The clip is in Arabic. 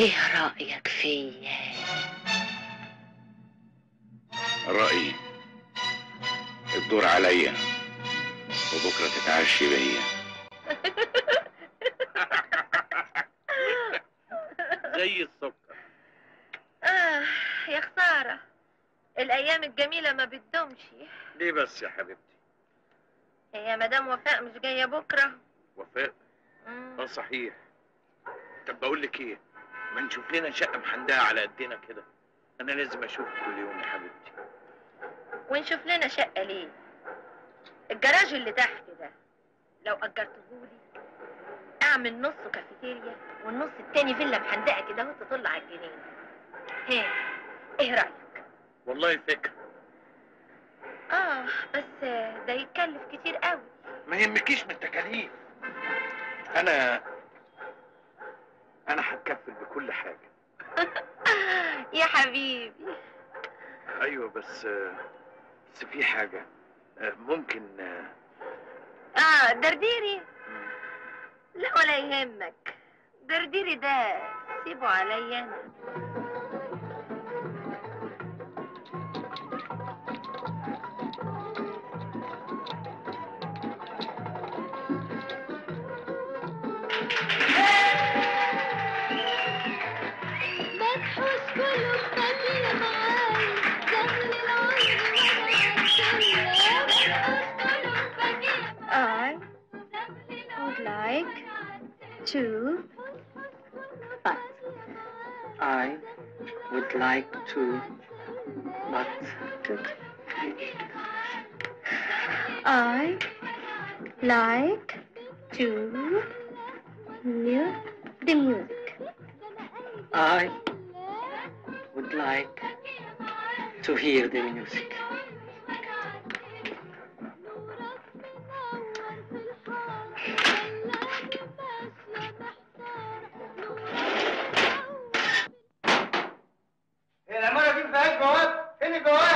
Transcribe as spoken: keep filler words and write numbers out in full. ايه رأيك فيا؟ رأيي الدور عليا وبكرة تتعشي بيا. زي السكر. اه يا خسارة، الأيام الجميلة ما بتدومش. ليه بس يا حبيبتي؟ هي مدام وفاء مش جاية بكرة؟ وفاء؟ اه صحيح. طب بقول لك ايه؟ ما نشوف لنا شقة محندقة على قدنا كده. أنا لازم أشوفك كل يوم يا حبيبتي. ونشوف لنا شقة ليه؟ الجراج اللي تحت ده لو أجرتهولي أعمل نص كافيتيريا والنص التاني فيلا محندقة كده وأنت تطل على الجنينة. ها إيه رأيك؟ والله فكرة. آه بس ده يتكلف كتير قوي. ما يهمكيش من التكاليف. أنا أنا هتكفل بكل حاجة. يا حبيبي. ايوه بس بس في حاجه ممكن. اه درديري؟ لا ولا يهمك، درديري ده سيبه عليا انا. Two, but I would like to, but I like to hear the music. I would like to hear the music.